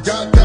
I got